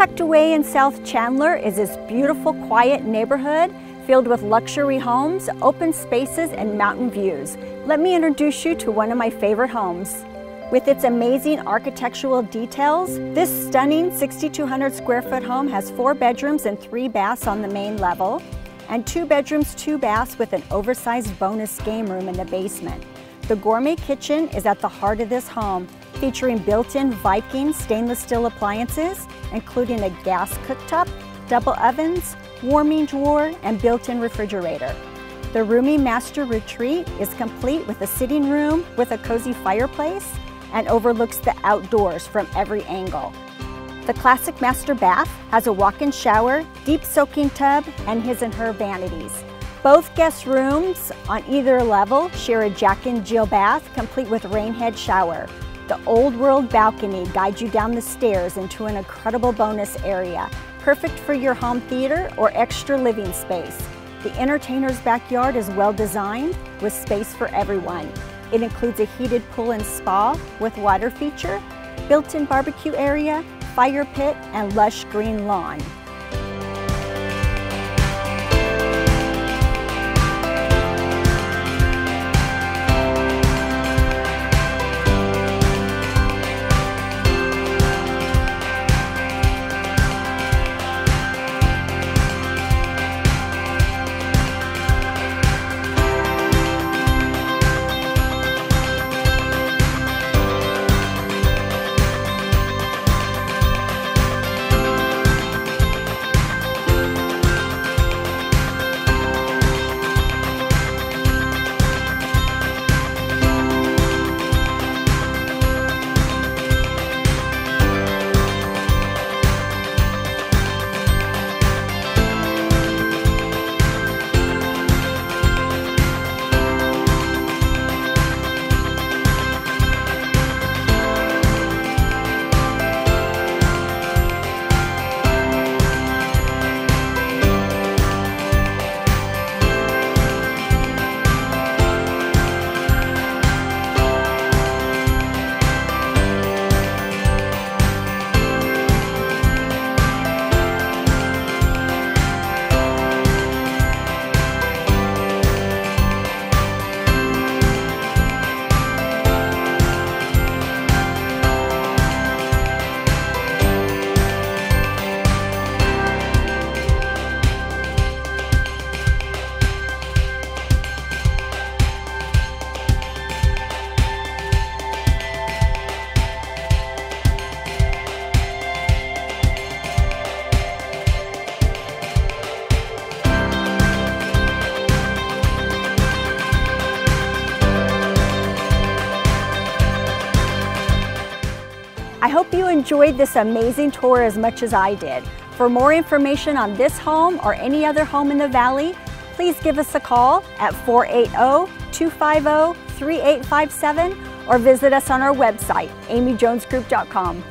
Tucked away in South Chandler is this beautiful, quiet neighborhood filled with luxury homes, open spaces, and mountain views. Let me introduce you to one of my favorite homes. With its amazing architectural details, this stunning 6,200 square foot home has 4 bedrooms and 3 baths on the main level, and 2 bedrooms, 2 baths with an oversized bonus game room in the basement. The gourmet kitchen is at the heart of this home, featuring built-in Viking stainless steel appliances, including a gas cooktop, double ovens, warming drawer, and built-in refrigerator. The roomy master retreat is complete with a sitting room with a cozy fireplace and overlooks the outdoors from every angle. The classic master bath has a walk-in shower, deep soaking tub, and his and her vanities. Both guest rooms on either level share a Jack and Jill bath complete with rain head shower. The old world balcony guides you down the stairs into an incredible bonus area, perfect for your home theater or extra living space. The entertainer's backyard is well designed with space for everyone. It includes a heated pool and spa with water feature, built-in barbecue area, fire pit, and lush green lawn. I hope you enjoyed this amazing tour as much as I did. For more information on this home or any other home in the Valley, please give us a call at 480-250-3857 or visit us on our website, amyjonesgroup.com.